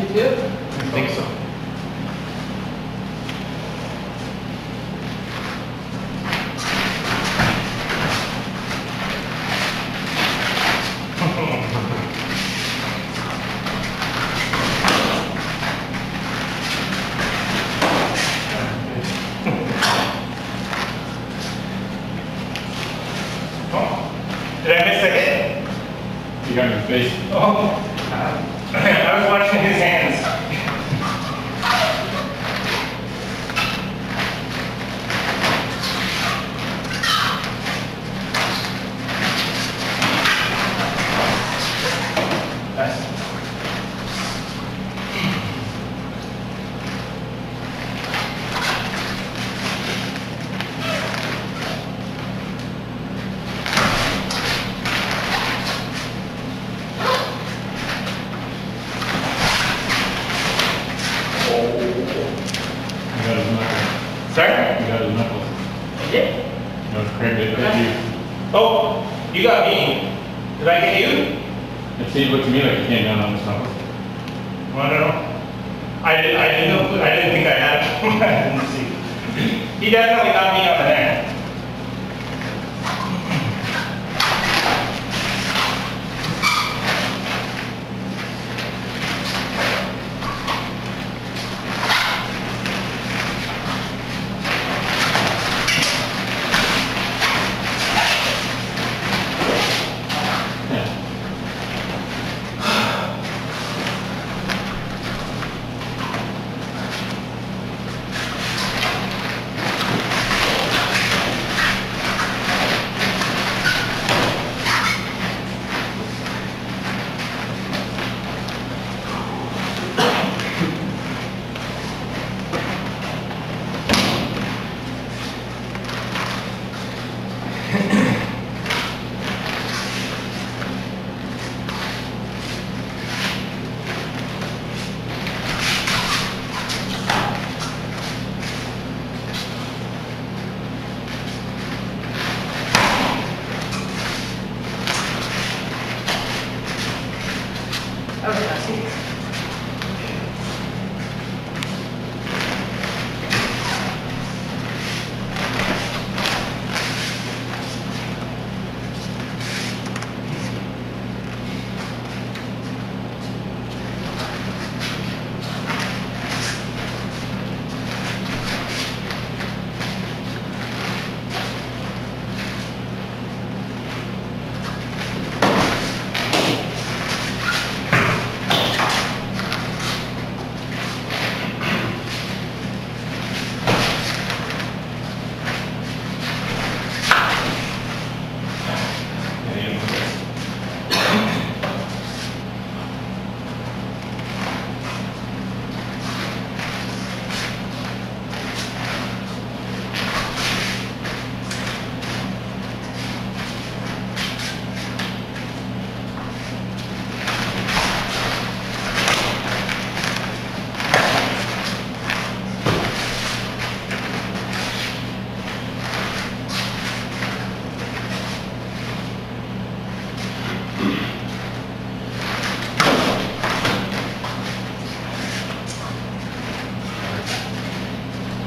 substitute? I think so. Did I miss again? You got your face. Oh, I was watching his hands. Oh, you got me. Did I get you? It seems what to me like you came down on the stomach. Well, I don't know. I didn't think I had him. I didn't see. He definitely got me on the neck.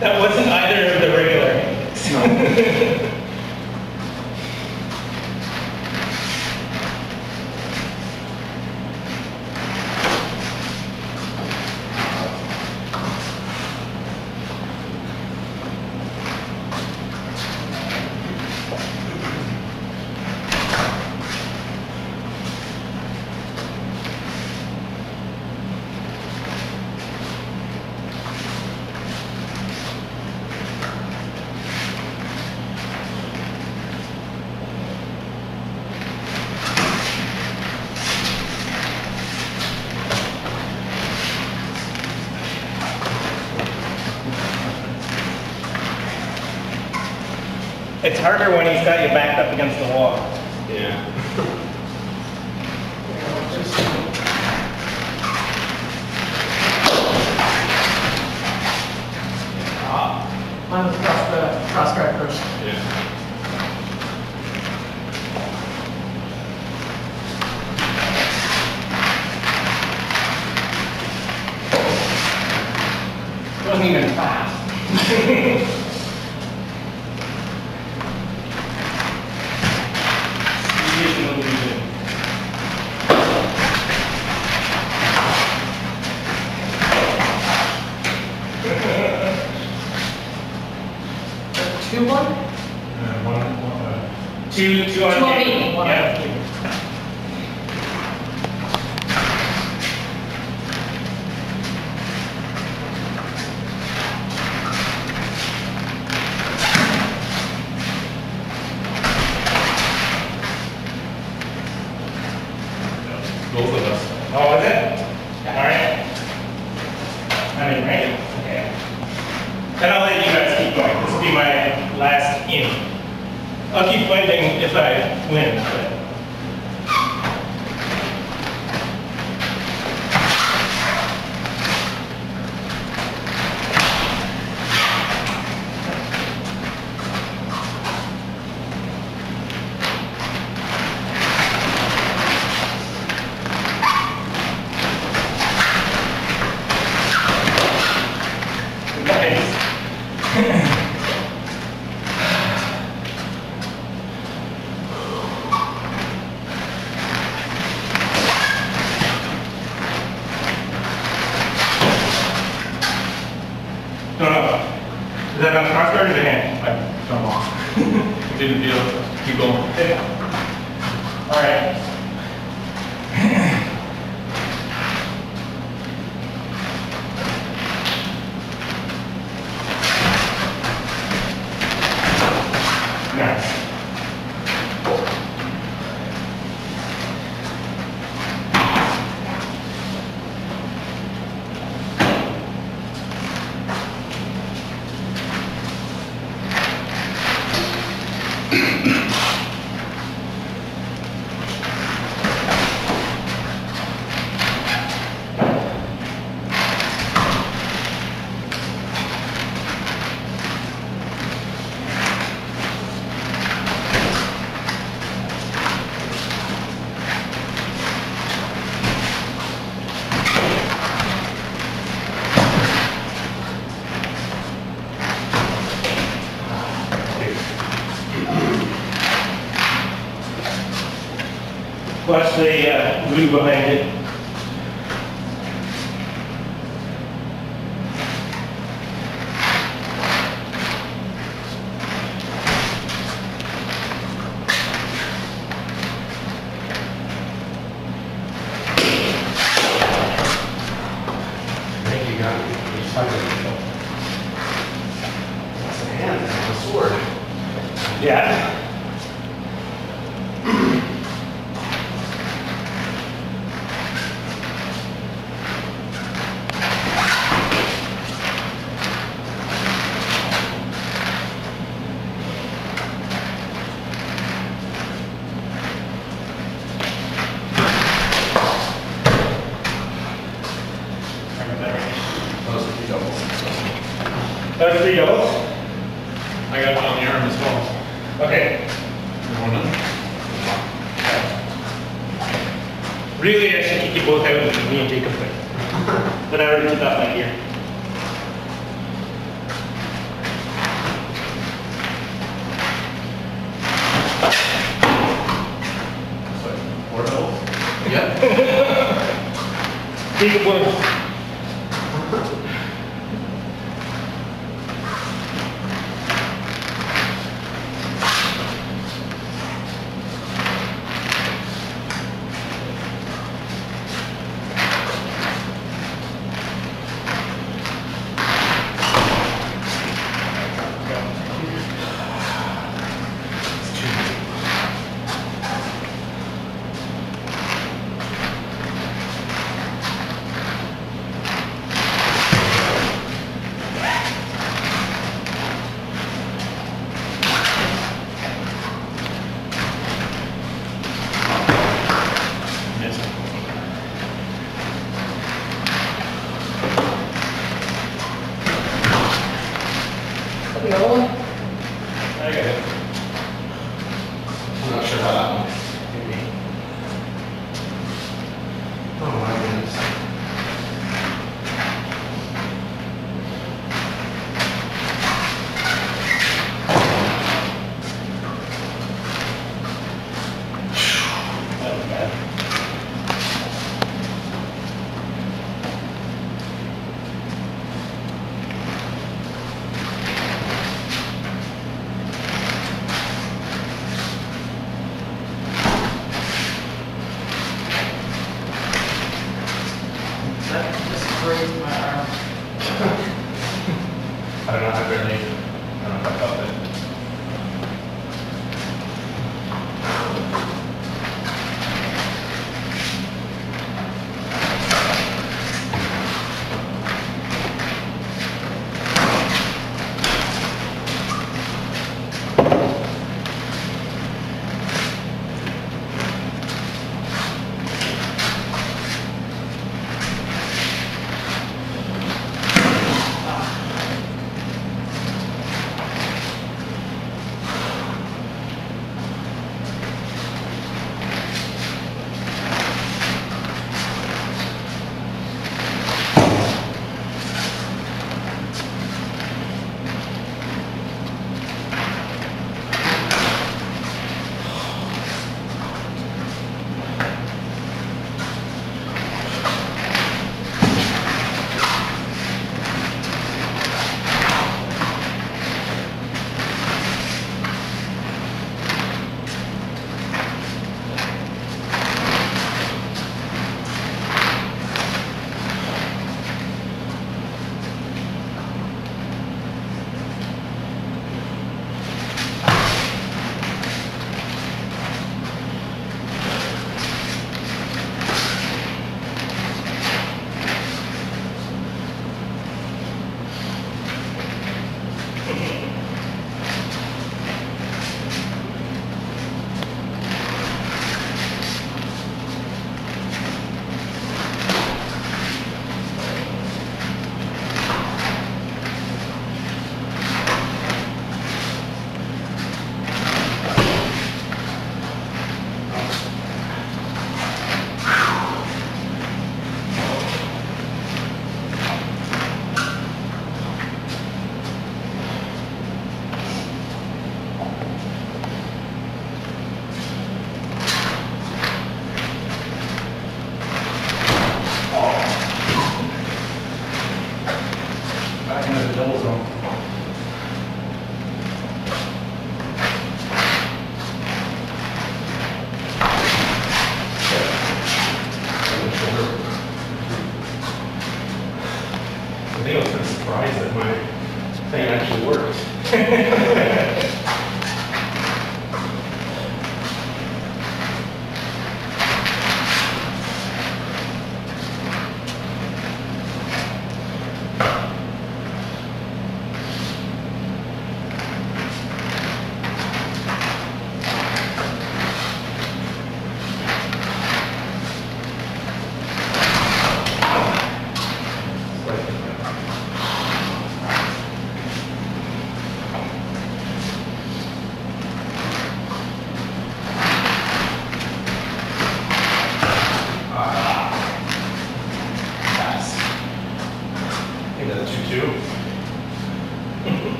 That wasn't either of the regular. No. It's harder when he's got you backed up against the wall. Yeah. Mine was cross-guard first. Yeah. wasn't even fast. Watch the glue behind it.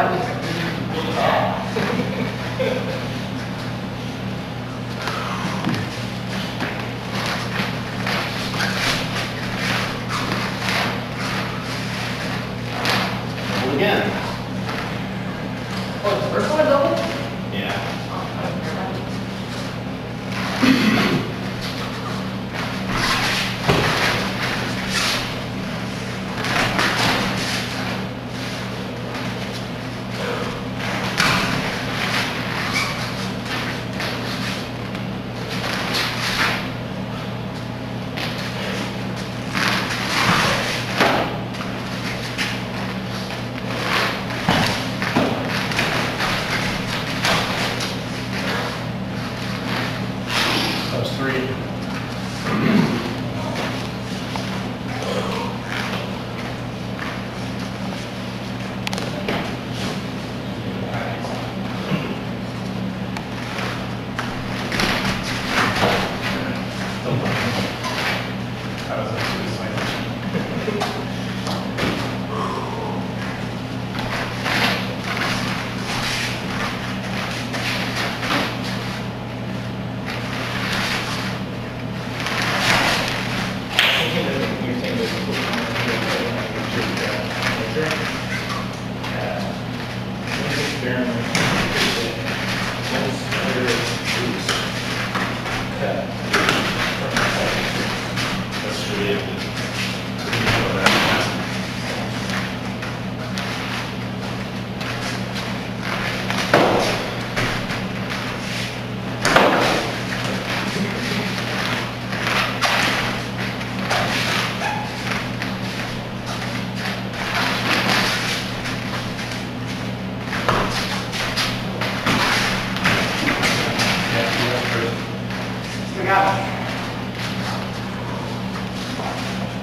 That was double again. Oh, the first one a double? Yeah.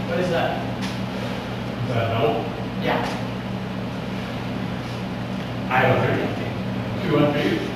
What is that? Is that a note? Yeah. I don't hear anything. Do you want to use?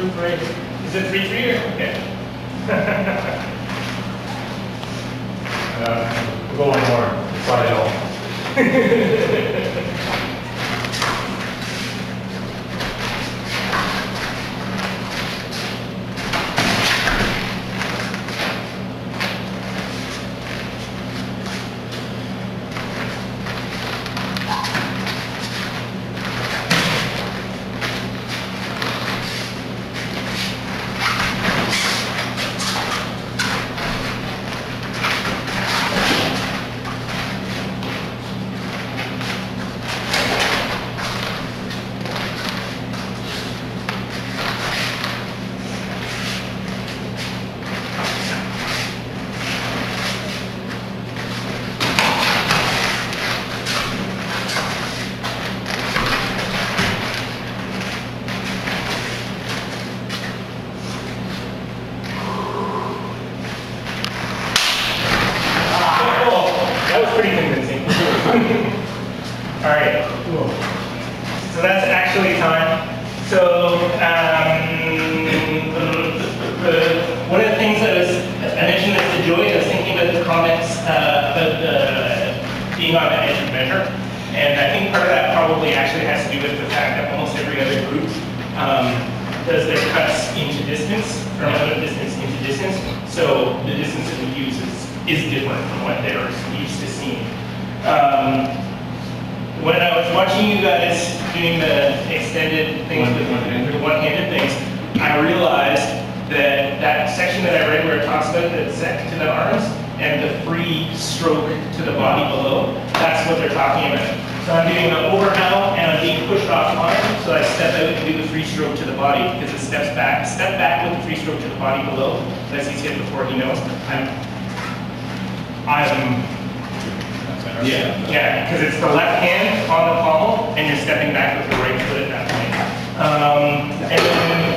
Three, three. Is it 3-3 or okay? We'll go one more. Slide it all. Alright, cool. So that's actually time. So, one of the things that I mentioned this to Julie, I was thinking about the comments about being on the edge of measure. And I think part of that probably actually has to do with the fact that almost every other group does their cuts into distance, from out of distance into distance. So the distance that we use is different from what they're used to seeing. When I was watching you guys doing the extended things with one-handed things, I realized that that section that I read where it talks about the sec to the arms and the free stroke to the body below, that's what they're talking about. So I'm doing the overhand and I'm being pushed offline, so I step out and do the free stroke to the body because it steps back. Step back with the free stroke to the body below, as he's hit before he knows. Yeah, because it's the left hand on the pommel, and you're stepping back with the right foot at that point. And then